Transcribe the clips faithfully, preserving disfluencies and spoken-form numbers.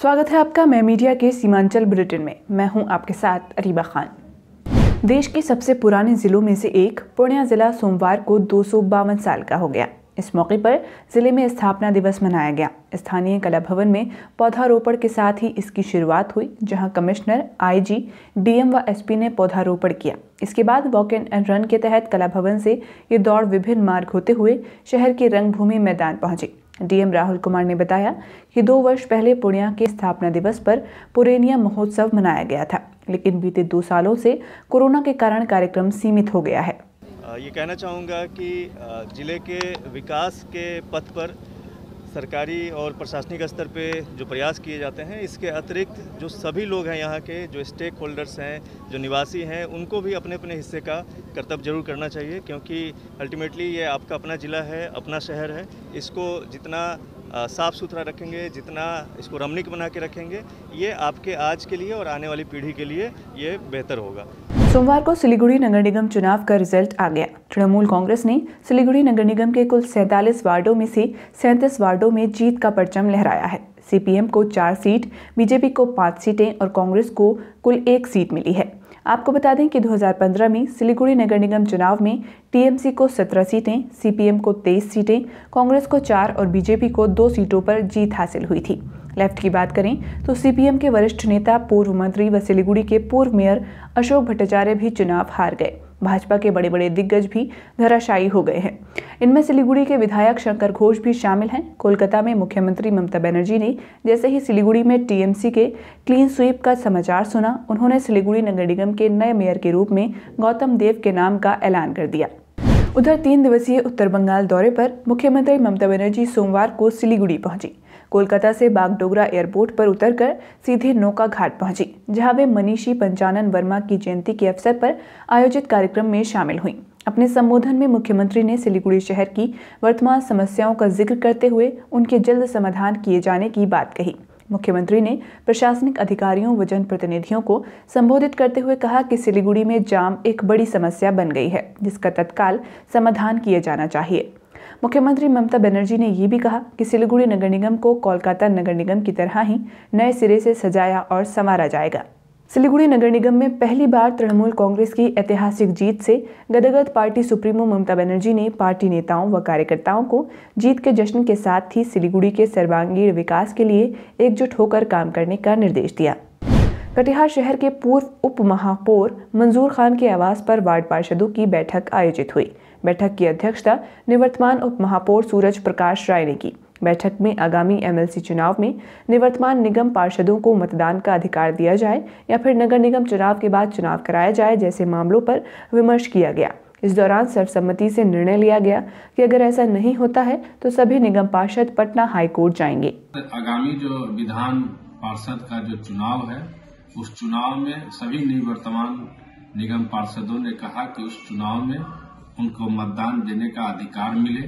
स्वागत है आपका मैं मीडिया के सीमांचल बुलेटिन में। मैं हूं आपके साथ अरीबा खान। देश के सबसे पुराने जिलों में से एक पूर्णिया जिला सोमवार को दो सौ बावन साल का हो गया। इस मौके पर जिले में स्थापना दिवस मनाया गया। स्थानीय कला भवन में पौधारोपण के साथ ही इसकी शुरुआत हुई, जहां कमिश्नर, आईजी, डीएम व एसपी ने पौधारोपण किया। इसके बाद वॉक इन एंड रन के तहत कला भवन से ये दौड़ विभिन्न मार्ग होते हुए शहर के रंगभूमि मैदान पहुंची। डीएम राहुल कुमार ने बताया कि दो वर्ष पहले पूर्णिया के स्थापना दिवस पर पूर्णिया महोत्सव मनाया गया था, लेकिन बीते दो सालों से कोरोना के कारण कार्यक्रम सीमित हो गया है। ये कहना चाहूँगा कि ज़िले के विकास के पथ पर सरकारी और प्रशासनिक स्तर पे जो प्रयास किए जाते हैं, इसके अतिरिक्त जो सभी लोग हैं यहाँ के, जो स्टेक होल्डर्स हैं, जो निवासी हैं, उनको भी अपने अपने हिस्से का कर्तव्य जरूर करना चाहिए, क्योंकि अल्टीमेटली ये आपका अपना ज़िला है, अपना शहर है। इसको जितना साफ़ सुथरा रखेंगे, जितना इसको रमणीक बना के रखेंगे, ये आपके आज के लिए और आने वाली पीढ़ी के लिए ये बेहतर होगा। सोमवार को सिलीगुड़ी नगर निगम चुनाव का रिजल्ट आ गया। तृणमूल कांग्रेस ने सिलीगुड़ी नगर निगम के कुल सैंतालीस वार्डों में से सैंतीस वार्डों में जीत का परचम लहराया है। सीपीएम को चार सीट, बीजेपी को पाँच सीटें और कांग्रेस को कुल एक सीट मिली है। आपको बता दें कि दो हज़ार पंद्रह में सिलीगुड़ी नगर निगम चुनाव में टीएमसी को सत्रह सीटें, सीपीएम को तेईस सीटें, कांग्रेस को चार और बीजेपी को दो सीटों पर जीत हासिल हुई थी। लेफ्ट की बात करें तो सीपीएम के वरिष्ठ नेता, पूर्व मंत्री व सिलीगुड़ी के पूर्व मेयर अशोक भट्टाचार्य भी चुनाव हार गए। भाजपा के बड़े बड़े दिग्गज भी धराशायी हो गए हैं। इनमें सिलीगुड़ी के विधायक शंकर घोष भी शामिल हैं। कोलकाता में मुख्यमंत्री ममता बनर्जी ने जैसे ही सिलीगुड़ी में टीएमसी के क्लीन स्वीप का समाचार सुना, उन्होंने सिलीगुड़ी नगर निगम के नए मेयर के रूप में गौतम देव के नाम का ऐलान कर दिया। उधर तीन दिवसीय उत्तर बंगाल दौरे पर मुख्यमंत्री ममता बनर्जी सोमवार को सिलीगुड़ी पहुंची। कोलकाता से बागडोगरा एयरपोर्ट पर उतरकर सीधे नौका घाट पहुंची, जहां वे मनीषी पंचानन वर्मा की जयंती के अवसर पर आयोजित कार्यक्रम में शामिल हुई। अपने संबोधन में मुख्यमंत्री ने सिलीगुड़ी शहर की वर्तमान समस्याओं का जिक्र करते हुए उनके जल्द समाधान किए जाने की बात कही। मुख्यमंत्री ने प्रशासनिक अधिकारियों व जनप्रतिनिधियों को संबोधित करते हुए कहा कि सिलीगुड़ी में जाम एक बड़ी समस्या बन गई है, जिसका तत्काल समाधान किया जाना चाहिए। मुख्यमंत्री ममता बनर्जी ने ये भी कहा कि सिलीगुड़ी नगर निगम को कोलकाता नगर निगम की तरह ही नए सिरे से सजाया और संवारा जाएगा। सिलीगुड़ी नगर निगम में पहली बार तृणमूल कांग्रेस की ऐतिहासिक जीत से गदगद पार्टी सुप्रीमो ममता बनर्जी ने पार्टी नेताओं व कार्यकर्ताओं को जीत के जश्न के साथ ही सिलीगुड़ी के सर्वांगीण विकास के लिए एकजुट होकर काम करने का निर्देश दिया। कटिहार शहर के पूर्व उप महापौर मंजूर खान के आवास पर वार्ड पार्षदों की बैठक आयोजित हुई। बैठक की अध्यक्षता निवर्तमान उप महापौर सूरज प्रकाश राय ने की। बैठक में आगामी एमएलसी चुनाव में निवर्तमान निगम पार्षदों को मतदान का अधिकार दिया जाए या फिर नगर निगम चुनाव के बाद चुनाव कराया जाए जैसे मामलों पर विमर्श किया गया। इस दौरान सर्वसम्मति से निर्णय लिया गया कि अगर ऐसा नहीं होता है तो सभी निगम पार्षद पटना हाईकोर्ट जाएंगे। आगामी जो विधान पार्षद का जो चुनाव है, उस चुनाव में सभी निवर्तमान निगम पार्षदों ने कहा कि उस चुनाव में उनको मतदान देने का अधिकार मिले।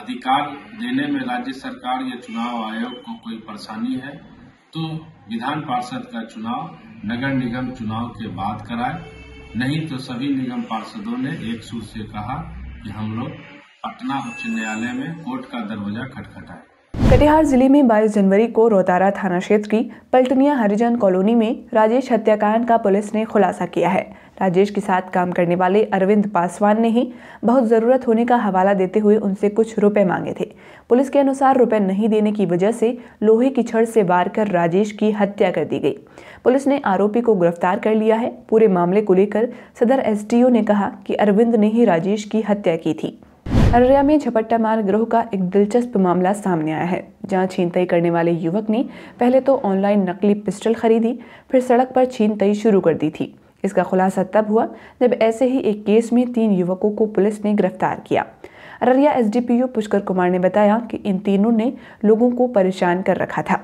अधिकार देने में राज्य सरकार या चुनाव आयोग को कोई परेशानी है तो विधान पार्षद का चुनाव नगर निगम चुनाव के बाद कराए, नहीं तो सभी निगम पार्षदों ने एक सुर से कहा कि हम लोग पटना उच्च न्यायालय में कोर्ट का दरवाजा खटखटाएं। कटिहार जिले में बाईस जनवरी को रोतारा थाना क्षेत्र की पलटनिया हरिजन कॉलोनी में राजेश हत्याकांड का पुलिस ने खुलासा किया है। राजेश के साथ काम करने वाले अरविंद पासवान ने ही बहुत ज़रूरत होने का हवाला देते हुए उनसे कुछ रुपए मांगे थे। पुलिस के अनुसार रुपए नहीं देने की वजह से लोहे की छड़ से वार कर राजेश की हत्या कर दी गई। पुलिस ने आरोपी को गिरफ्तार कर लिया है। पूरे मामले को लेकर सदर एसडीओ ने कहा कि अरविंद ने ही राजेश की हत्या की थी। अररिया में झपट्टा मार गिरोह का एक दिलचस्प मामला सामने आया है, जहां छीनताई करने वाले युवक ने पहले तो ऑनलाइन नकली पिस्टल खरीदी, फिर सड़क पर छीनताई शुरू कर दी थी। इसका खुलासा तब हुआ जब ऐसे ही एक केस में तीन युवकों को पुलिस ने गिरफ्तार किया। अररिया एसडीपीओ पुष्कर कुमार ने बताया कि इन तीनों ने लोगों को परेशान कर रखा था।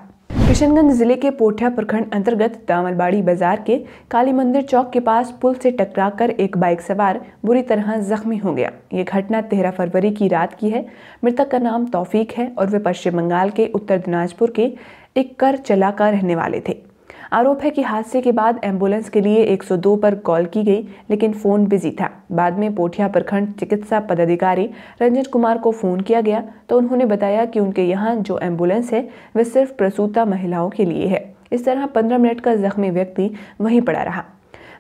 किशनगंज जिले के पोठिया प्रखंड अंतर्गत दामलबाड़ी बाजार के काली मंदिर चौक के पास पुल से टकराकर एक बाइक सवार बुरी तरह जख्मी हो गया। ये घटना तेरह फरवरी की रात की है। मृतक का नाम तौफीक है और वे पश्चिम बंगाल के उत्तर दिनाजपुर के एक कर चला का रहने वाले थे। आरोप है कि हादसे के बाद एम्बुलेंस के लिए एक सौ दो पर कॉल की गई लेकिन फोन बिजी था। बाद में पोठिया प्रखंड चिकित्सा पदाधिकारी रंजित कुमार को फोन किया गया तो उन्होंने बताया कि उनके यहाँ जो एम्बुलेंस है वह सिर्फ प्रसूता महिलाओं के लिए है। इस तरह पंद्रह मिनट का जख्मी व्यक्ति वहीं पड़ा रहा।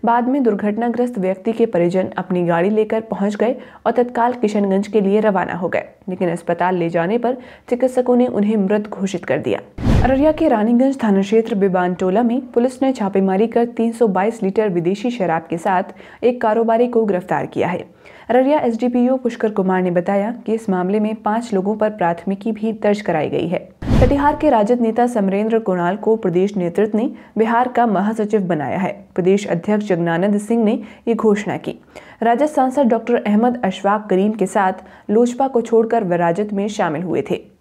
बाद में दुर्घटनाग्रस्त व्यक्ति के परिजन अपनी गाड़ी लेकर पहुंच गए और तत्काल किशनगंज के लिए रवाना हो गए, लेकिन अस्पताल ले जाने पर चिकित्सकों ने उन्हें मृत घोषित कर दिया। अररिया के रानीगंज थाना क्षेत्र बिबान टोला में पुलिस ने छापेमारी कर तीन सौ बाईस लीटर विदेशी शराब के साथ एक कारोबारी को गिरफ्तार किया है। अररिया एसडीपीओ पुष्कर कुमार ने बताया कि इस मामले में पाँच लोगों पर प्राथमिकी भी दर्ज कराई गई है। कटिहार के राजद नेता समरेंद्र कुणाल को प्रदेश नेतृत्व ने बिहार का महासचिव बनाया है। प्रदेश अध्यक्ष जगनानंद सिंह ने ये घोषणा की। राजद सांसद डॉक्टर अहमद अशफाक करीम के साथ लोजपा को छोड़कर वे राजद में शामिल हुए थे।